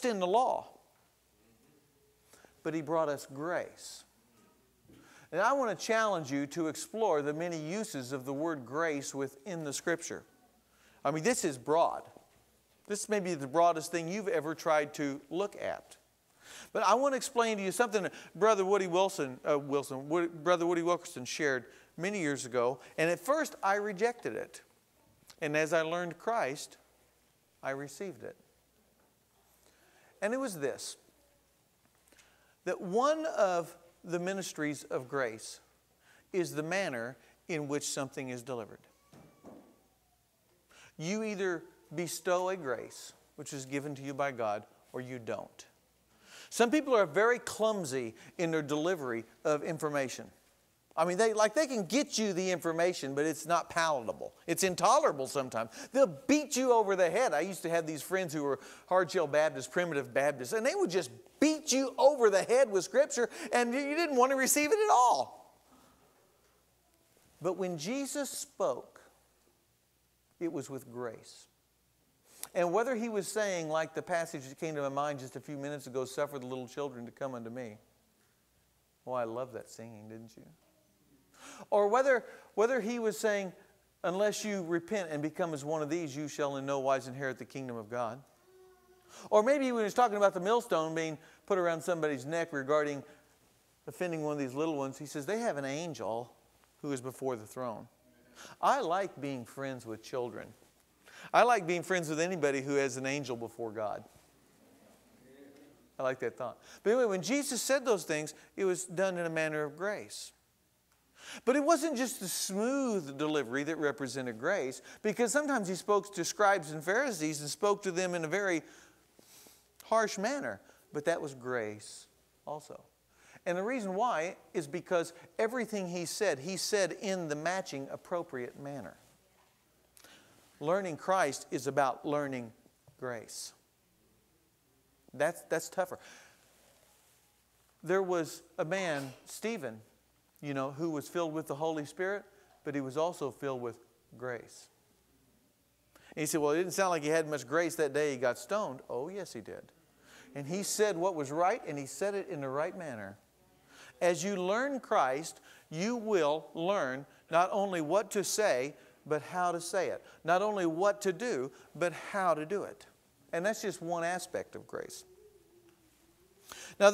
just in the law, but he brought us grace. And I want to challenge you to explore the many uses of the word grace within the Scripture. I mean, this is broad. This may be the broadest thing you've ever tried to look at. But I want to explain to you something that Brother Woody Wilson, Brother Woody Wilkerson shared many years ago. And at first, I rejected it. And as I learned Christ, I received it. And it was this, that one of the ministries of grace is the manner in which something is delivered. You either bestow a grace, which is given to you by God, or you don't. Some people are very clumsy in their delivery of information. I mean, they can get you the information, but it's not palatable. It's intolerable sometimes. They'll beat you over the head. I used to have these friends who were hard-shell Baptists, primitive Baptists, and they would just beat you over the head with Scripture, and you didn't want to receive it at all. But when Jesus spoke, it was with grace. And whether he was saying, like the passage that came to my mind just a few minutes ago, suffer the little children to come unto me. Oh, I love that singing, didn't you? Or whether he was saying, unless you repent and become as one of these, you shall in no wise inherit the kingdom of God. Or maybe when he was talking about the millstone being put around somebody's neck regarding offending one of these little ones, he says, they have an angel who is before the throne. I like being friends with children. I like being friends with anybody who has an angel before God. I like that thought. But anyway, when Jesus said those things, it was done in a manner of grace. But it wasn't just the smooth delivery that represented grace, because sometimes he spoke to scribes and Pharisees and spoke to them in a very harsh manner. But that was grace also. And the reason why is because everything he said in the matching appropriate manner. Learning Christ is about learning grace. That's tougher. There was a man, Stephen, you know, who was filled with the Holy Spirit, but he was also filled with grace. And he said, well, it didn't sound like he had much grace that day he got stoned. Oh, yes, he did. And he said what was right, and he said it in the right manner. As you learn Christ, you will learn not only what to say, but how to say it. Not only what to do, but how to do it. And that's just one aspect of grace. Now,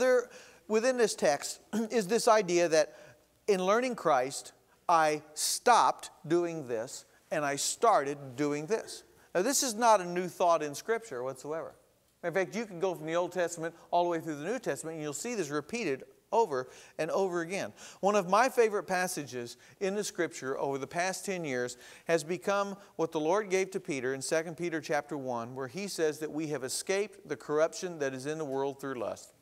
within this text is this idea that in learning Christ, I stopped doing this and I started doing this. Now, this is not a new thought in Scripture whatsoever. In fact, you can go from the Old Testament all the way through the New Testament and you'll see this repeated over and over again. One of my favorite passages in the Scripture over the past 10 years has become what the Lord gave to Peter in 2 Peter chapter 1, where he says that we have escaped the corruption that is in the world through lust,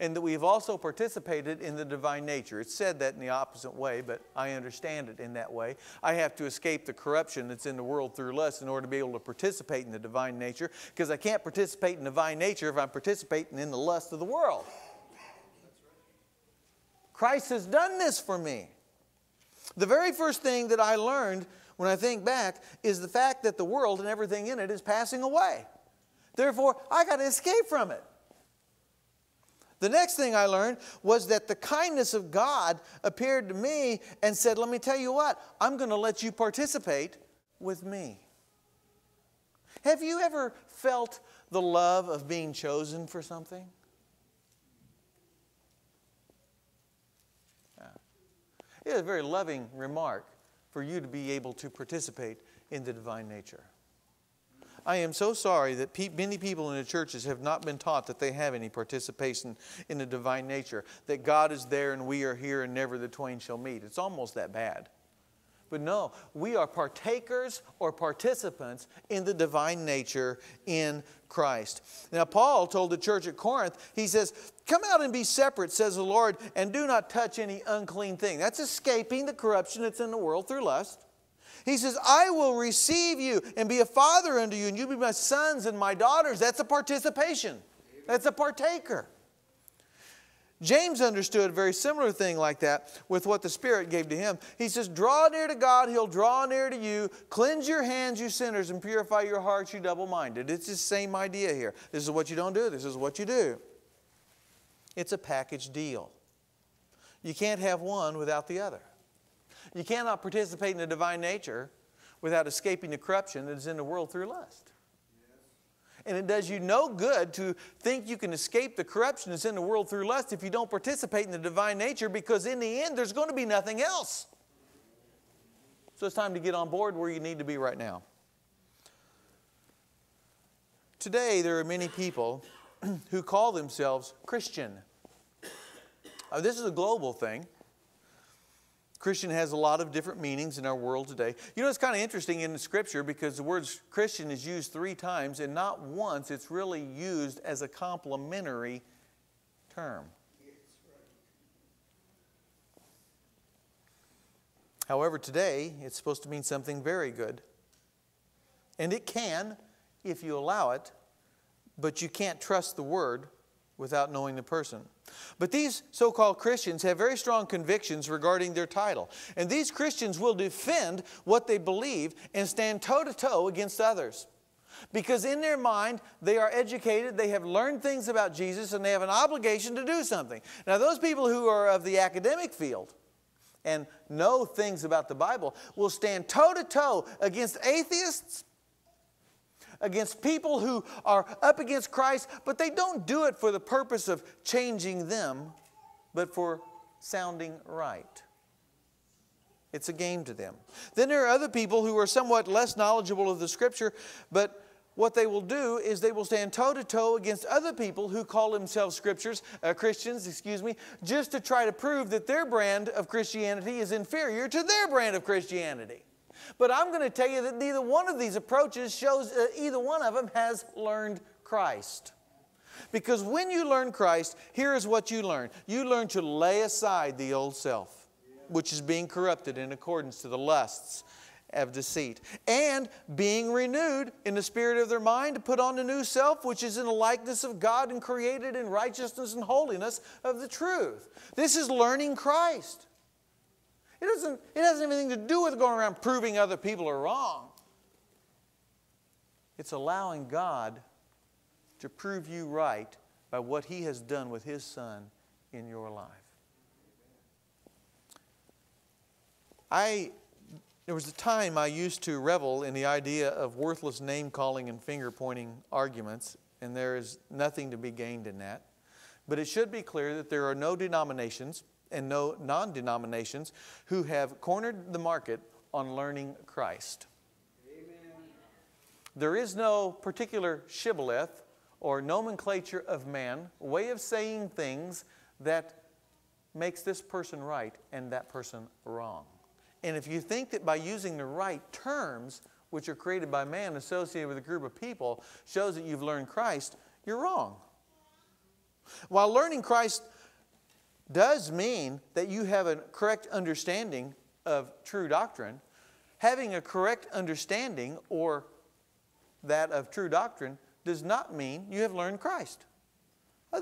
and that we have also participated in the divine nature. It's said that in the opposite way, but I understand it in that way. I have to escape the corruption that's in the world through lust in order to be able to participate in the divine nature, because I can't participate in divine nature if I'm participating in the lust of the world. Christ has done this for me. The very first thing that I learned when I think back is the fact that the world and everything in it is passing away. Therefore, I got to escape from it. The next thing I learned was that the kindness of God appeared to me and said, let me tell you what, I'm going to let you participate with me. Have you ever felt the love of being chosen for something? Yeah. It was a very loving remark for you to be able to participate in the divine nature. I am so sorry that many people in the churches have not been taught that they have any participation in the divine nature, that God is there and we are here and never the twain shall meet. It's almost that bad. But no, we are partakers or participants in the divine nature in Christ. Now, Paul told the church at Corinth, he says, come out and be separate, says the Lord, and do not touch any unclean thing. That's escaping the corruption that's in the world through lust. He says, I will receive you and be a father unto you, and you be my sons and my daughters. That's a participation. That's a partaker. James understood a very similar thing like that with what the Spirit gave to him. He says, draw near to God, He'll draw near to you. Cleanse your hands, you sinners, and purify your hearts, you double-minded. It's the same idea here. This is what you don't do. This is what you do. It's a package deal. You can't have one without the other. You cannot participate in the divine nature without escaping the corruption that is in the world through lust. And it does you no good to think you can escape the corruption that's in the world through lust if you don't participate in the divine nature, because in the end there's going to be nothing else. So it's time to get on board where you need to be right now. Today there are many people who call themselves Christian. This is a global thing. Christian has a lot of different meanings in our world today. You know, it's kind of interesting in the Scripture because the word Christian is used 3 times, and not once it's really used as a complimentary term. However, today it's supposed to mean something very good. And it can, if you allow it, but you can't trust the word without knowing the person. But these so-called Christians have very strong convictions regarding their title. And these Christians will defend what they believe and stand toe-to-toe against others. Because in their mind, they are educated, they have learned things about Jesus, and they have an obligation to do something. Now, those people who are of the academic field and know things about the Bible will stand toe-to-toe against atheists, against people who are up against Christ, but they don't do it for the purpose of changing them, but for sounding right. It's a game to them. Then there are other people who are somewhat less knowledgeable of the Scripture, but what they will do is they will stand toe-to-toe against other people who call themselves Christians, just to try to prove that their brand of Christianity is inferior to their brand of Christianity. But I'm going to tell you that neither one of these approaches shows either one of them has learned Christ. Because when you learn Christ, here is what you learn. You learn to lay aside the old self, which is being corrupted in accordance to the lusts of deceit, and being renewed in the spirit of their mind to put on the new self, which is in the likeness of God and created in righteousness and holiness of the truth. This is learning Christ. It doesn't have anything to do with going around proving other people are wrong. It's allowing God to prove you right by what He has done with His Son in your life. There was a time I used to revel in the idea of worthless name-calling and finger-pointing arguments, and there is nothing to be gained in that. But it should be clear that there are no denominations and no non-denominations who have cornered the market on learning Christ. Amen. There is no particular shibboleth or nomenclature of man, way of saying things that makes this person right and that person wrong. And if you think that by using the right terms, which are created by man associated with a group of people, shows that you've learned Christ, you're wrong. While learning Christ does mean that you have a correct understanding of true doctrine, having a correct understanding or that of true doctrine does not mean you have learned Christ.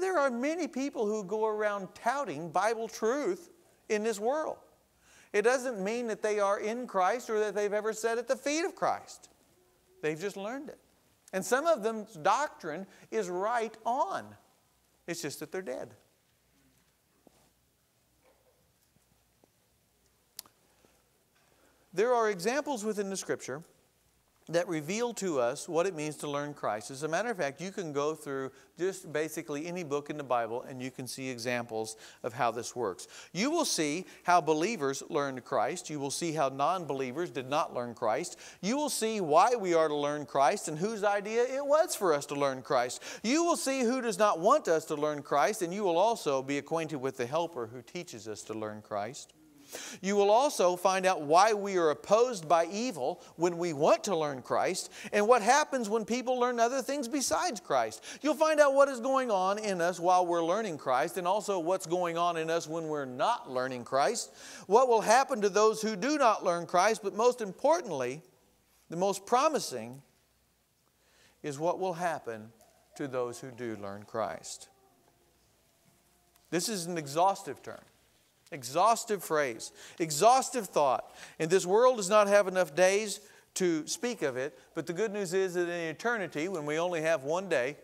There are many people who go around touting Bible truth in this world. It doesn't mean that they are in Christ or that they've ever sat at the feet of Christ. They've just learned it. And some of them's doctrine is right on. It's just that they're dead. There are examples within the Scripture that reveal to us what it means to learn Christ. As a matter of fact, you can go through just basically any book in the Bible and you can see examples of how this works. You will see how believers learned Christ. You will see how non-believers did not learn Christ. You will see why we are to learn Christ and whose idea it was for us to learn Christ. You will see who does not want us to learn Christ, and you will also be acquainted with the helper who teaches us to learn Christ. You will also find out why we are opposed by evil when we want to learn Christ, and what happens when people learn other things besides Christ. You'll find out what is going on in us while we're learning Christ, and also what's going on in us when we're not learning Christ. What will happen to those who do not learn Christ, but most importantly, the most promising is what will happen to those who do learn Christ. This is an exhaustive term, exhaustive phrase, exhaustive thought. And this world does not have enough days to speak of it, but the good news is that in eternity, when we only have one day,